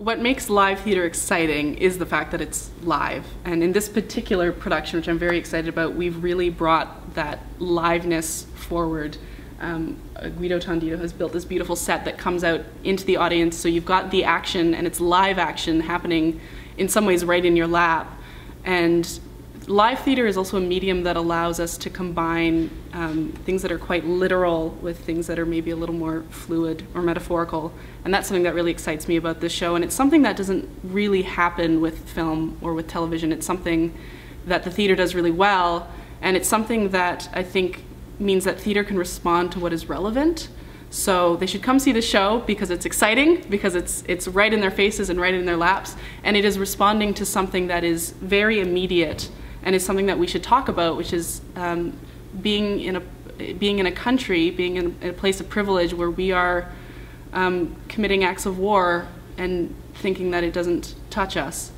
What makes live theater exciting is the fact that it's live. And in this particular production, which I'm very excited about, we've really brought that liveness forward. Guido Tondino has built this beautiful set that comes out into the audience, so you've got the action, and it's live action happening in some ways right in your lap. And live theater is also a medium that allows us to combine things that are quite literal with things that are maybe a little more fluid or metaphorical. And that's something that really excites me about this show. And it's something that doesn't really happen with film or with television. It's something that the theater does really well. And it's something that I think means that theater can respond to what is relevant. So they should come see the show because it's exciting, because it's right in their faces and right in their laps. And it is responding to something that is very immediate and is something that we should talk about, which is being in a country, being in a place of privilege where we are committing acts of war and thinking that it doesn't touch us.